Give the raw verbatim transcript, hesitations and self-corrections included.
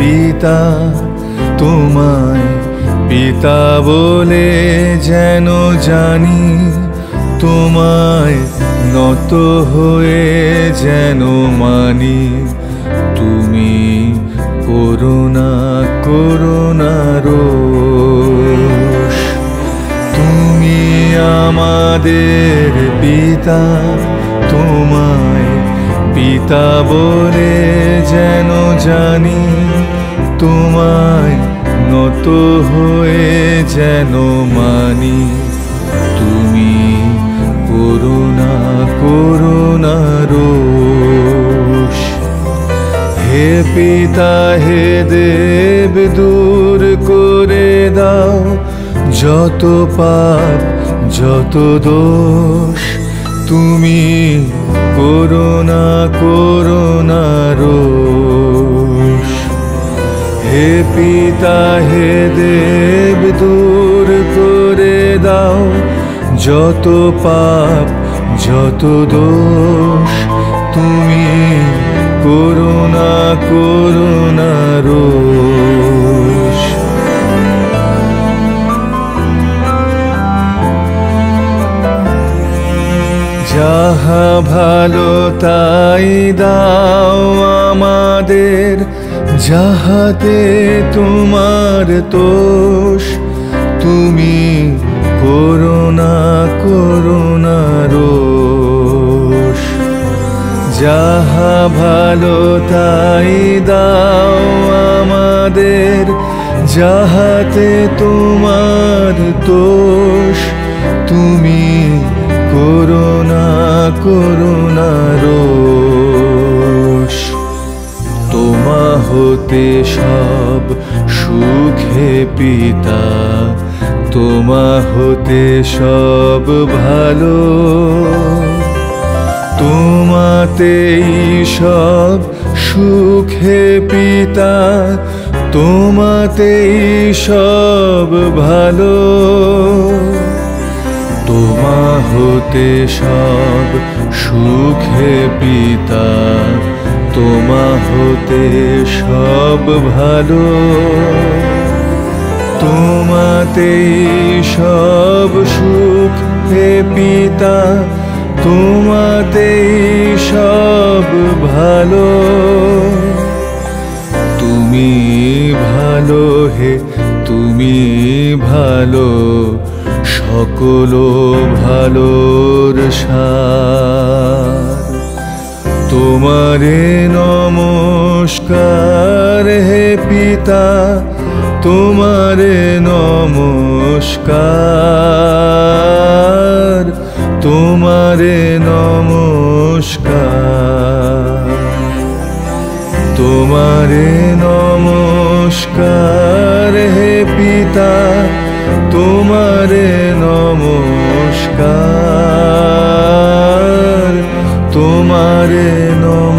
पिता तुम्हाय पिता बोले जेन जानी तुम्हाय नत हुए जेन मानी तुमी करुणा करुणा रोष तुमी आमादेर पिता तुम्हाय पिता बोले जेन जानी तुम्हाय नत हुए जेन मानी तुमी करुणा करुणा रोष हे पिता हे देव दूर करे दाओ जत पाप जत दोष तुमी करुणा करुणा रोष हे पिता हे देव दूर करे दाओ जत पाप जत दोष तुमी करुणा करुणा रोष যাহা ভালো তাই দাও আমাদের যাহাতে তোমার তোষ তুমি করুণা করুণা রোষ যাহা ভালো তাই দাও আমাদের যাহাতে তোমার তোষ তুমি করুণা করুণা রোষ তোমা হতে সব সুখে পিতা তোমা হতে সব ভালো তোমাতেই সব সুখে পিতা তোমাতেই সব ভালো তোমা হতে সব সুখে পিতা তোমা হতে সব ভালো তোমাতেই সব সুখে পিতা তোমাতেই সব ভালো তুমি ভালো হে তুমি ভালো সকলো ভালোর সার তোমারে নমস্কার হে পিতা তোমারে নমস্কার তোমারে নমস্কার তোমারে নমস্কার হে পিতা তোমারে নমস্কার তোমারে নমস্কার।